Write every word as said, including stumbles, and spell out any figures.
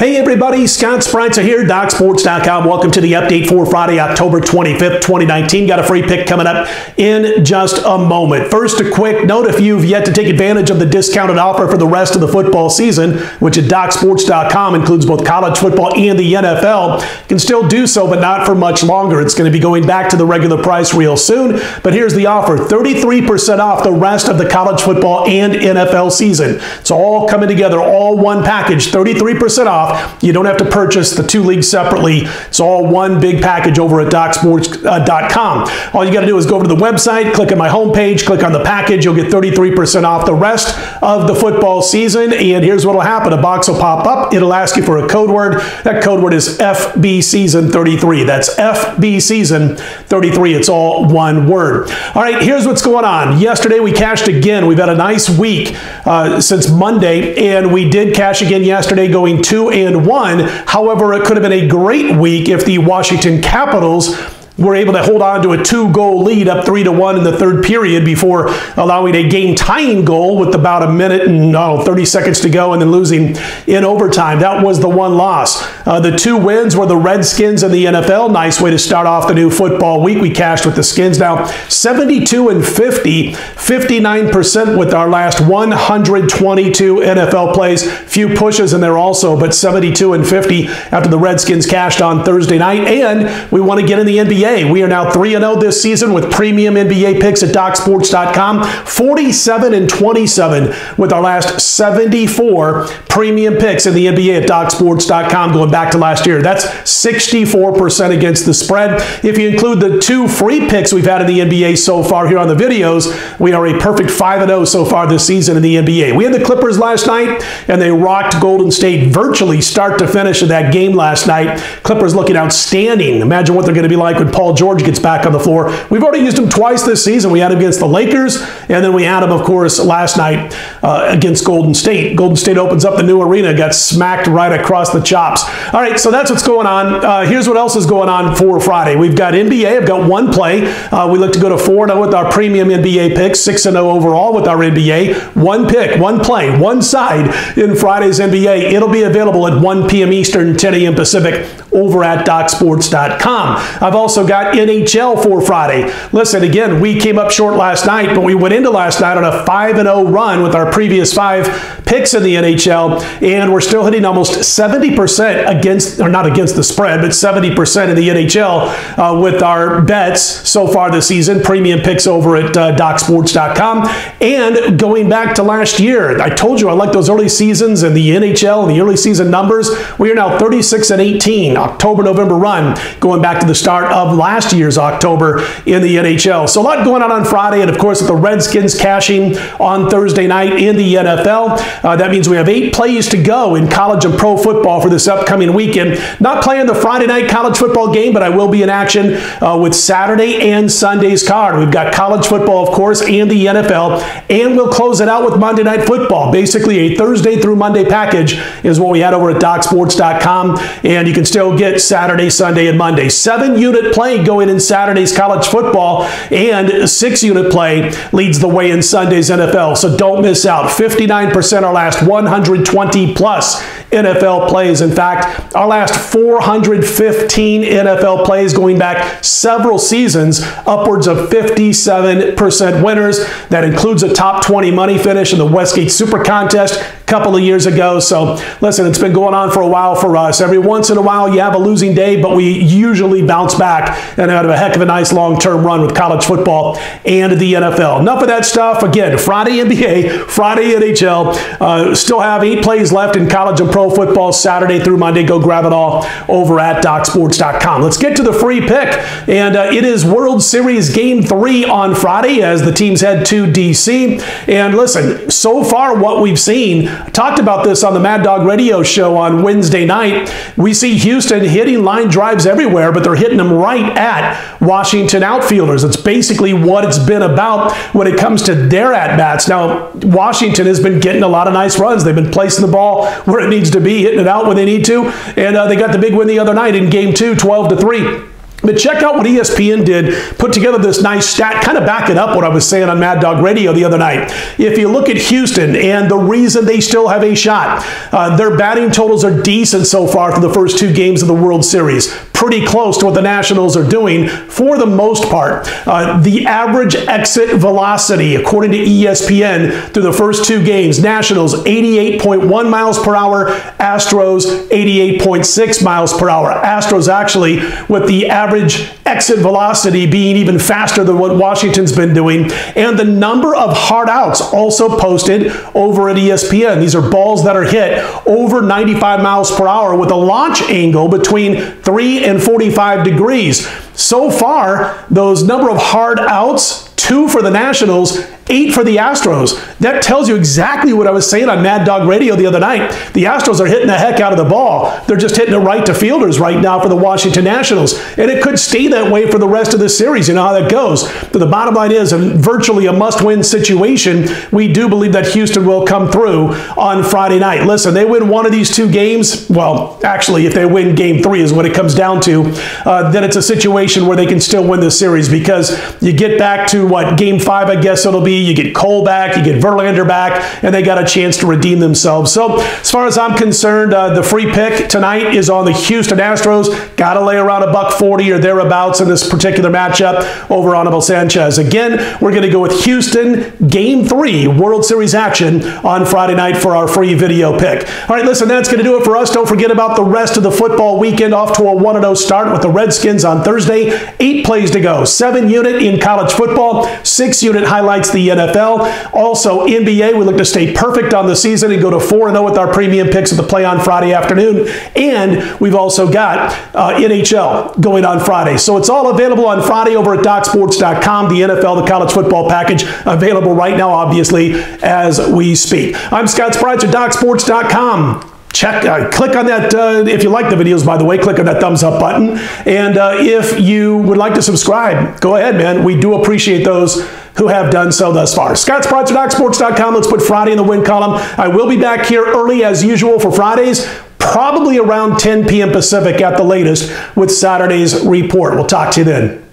Hey everybody, Scott Spreitzer here, Doc Sports dot com. Welcome to the update for Friday, October twenty-fifth, twenty nineteen. Got a free pick coming up in just a moment. First, a quick note, if you've yet to take advantage of the discounted offer for the rest of the football season, which at Doc Sports dot com includes both college football and the N F L, you can still do so, but not for much longer. It's going to be going back to the regular price real soon, but here's the offer, thirty-three percent off the rest of the college football and N F L season. It's all coming together, all one package, thirty-three percent off. You don't have to purchase the two leagues separately. It's all one big package over at Doc Sports dot com. All you got to do is go over to the website, click on my homepage, click on the package. You'll get thirty-three percent off the rest of the football season. And here's what will happen. A box will pop up. It'll ask you for a code word. That code word is F B Season thirty-three. That's F B Season thirty-three. It's all one word. All right, here's what's going on. Yesterday we cashed again. We've had a nice week uh, since Monday, and we did cash again yesterday going two and one. However, it could have been a great week if the Washington Capitals were able to hold on to a two-goal lead up three to one in the third period before allowing a game-tying goal with about a minute and oh, thirty seconds to go and then losing in overtime. That was the one loss. Uh, the two wins were the Redskins and the N F L. Nice way to start off the new football week. We cashed with the Skins now seventy-two and fifty, fifty-nine percent with our last one hundred twenty-two N F L plays. Few pushes in there also, but seventy-two and fifty after the Redskins cashed on Thursday night. And we want to get in the N B A. We are now three and oh this season with premium N B A picks at Doc Sports dot com. forty-seven and twenty-seven with our last seventy-four premium picks in the N B A at Doc Sports dot com going back to last year. That's sixty-four percent against the spread. If you include the two free picks we've had in the N B A so far here on the videos, we are a perfect five and oh so far this season in the N B A. We had the Clippers last night, and they rocked Golden State virtually start to finish in that game last night. Clippers looking outstanding. Imagine what they're going to be like when Paul George gets back on the floor. We've already used him twice this season. We had him against the Lakers, and then we had him, of course, last night uh, against Golden State. Golden State opens up the new arena, got smacked right across the chops. All right, so that's what's going on. Uh, here's what else is going on for Friday. We've got N B A. I've got one play. Uh, we look to go to four and oh with our premium N B A picks, six and oh overall with our N B A. One pick, one play, one side in Friday's N B A. It'll be available at one P M Eastern, ten A M Pacific over at Doc Sports dot com. I've also got N H L for Friday. Listen, again, we came up short last night, but we went into last night on a five and oh run with our previous five picks in the N H L, and we're still hitting almost seventy percent against, or not against the spread, but seventy percent in the N H L uh, with our bets so far this season. Premium picks over at uh, Doc Sports dot com. And going back to last year, I told you I like those early seasons and the N H L and the early season numbers. We are now thirty-six and eighteen, October-November run, going back to the start of Of last year's October in the N H L. So a lot going on on Friday, and of course with the Redskins cashing on Thursday night in the N F L. Uh, that means we have eight plays to go in college and pro football for this upcoming weekend. Not playing the Friday night college football game, but I will be in action uh, with Saturday and Sunday's card. We've got college football, of course, and the N F L, and we'll close it out with Monday Night Football. Basically a Thursday through Monday package is what we had over at Doc Sports dot com, and you can still get Saturday, Sunday, and Monday. Seven-unit play going in Saturday's college football, and six-unit play leads the way in Sunday's N F L. So don't miss out. fifty-nine percent our last one hundred twenty plus N F L plays. In fact, our last four hundred fifteen N F L plays going back several seasons, upwards of fifty-seven percent winners. That includes a top twenty money finish in the Westgate Super Contest a couple of years ago. So listen, it's been going on for a while for us. Every once in a while you have a losing day, but we usually bounce back and out of a heck of a nice long-term run with college football and the N F L. Enough of that stuff. Again, Friday N B A, Friday N H L. Uh, still have eight plays left in college and pro football Saturday through Monday. Go grab it all over at Doc Sports dot com. Let's get to the free pick. And uh, it is World Series Game three on Friday as the teams head to D C And listen, so far what we've seen, I talked about this on the Mad Dog Radio Show on Wednesday night. We see Houston hitting line drives everywhere, but they're hitting them right Right at Washington outfielders. It's basically what it's been about when it comes to their at-bats. Now, Washington has been getting a lot of nice runs. They've been placing the ball where it needs to be, hitting it out when they need to, and uh, they got the big win the other night in Game two, twelve to three. But check out what E S P N did, put together this nice stat, kind of backing up what I was saying on Mad Dog Radio the other night. If you look at Houston and the reason they still have a shot, uh, their batting totals are decent so far for the first two games of the World Series. Pretty close to what the Nationals are doing for the most part. Uh, the average exit velocity, according to E S P N, through the first two games, Nationals eighty-eight point one miles per hour, Astros eighty-eight point six miles per hour. Astros actually with the average exit velocity being even faster than what Washington's been doing. And the number of hard outs also posted over at E S P N. These are balls that are hit over ninety-five miles per hour with a launch angle between three and forty-five degrees. So far, those number of hard outs, two for the Nationals, eight for the Astros. That tells you exactly what I was saying on Mad Dog Radio the other night. The Astros are hitting the heck out of the ball. They're just hitting it right to fielders right now for the Washington Nationals. And it could stay that way for the rest of the series. You know how that goes. But the bottom line is, in virtually a must-win situation, we do believe that Houston will come through on Friday night. Listen, they win one of these two games. Well, actually, if they win game three is what it comes down to. Uh, then it's a situation where they can still win this series, because you get back to, what, game five, I guess it'll be. You get Cole back, you get Verlander back, and they got a chance to redeem themselves. So as far as I'm concerned, uh, the free pick tonight is on the Houston Astros. Got to lay around a buck forty or thereabouts in this particular matchup over Anibal Sanchez. Again, we're going to go with Houston, Game three, World Series action on Friday night for our free video pick. All right, listen, that's going to do it for us. Don't forget about the rest of the football weekend. Off to a one and oh start with the Redskins on Thursday. Eight plays to go. Seven unit in college football. Six unit highlights the N F L. Also, N B A, we look to stay perfect on the season and go to four and oh with our premium picks at the play on Friday afternoon. And we've also got uh, N H L going on Friday. So it's all available on Friday over at Doc Sports dot com, the N F L, the college football package, available right now, obviously, as we speak. I'm Scott Spreitzer, Doc Sports dot com. Check, uh, click on that, uh, if you like the videos, by the way, click on that thumbs up button. And uh, if you would like to subscribe, go ahead, man. We do appreciate those who have done so thus far. Scott Spreitzer, Doc Sports dot com. Let's put Friday in the win column. I will be back here early as usual for Fridays, probably around ten P M Pacific at the latest, with Saturday's report. We'll talk to you then.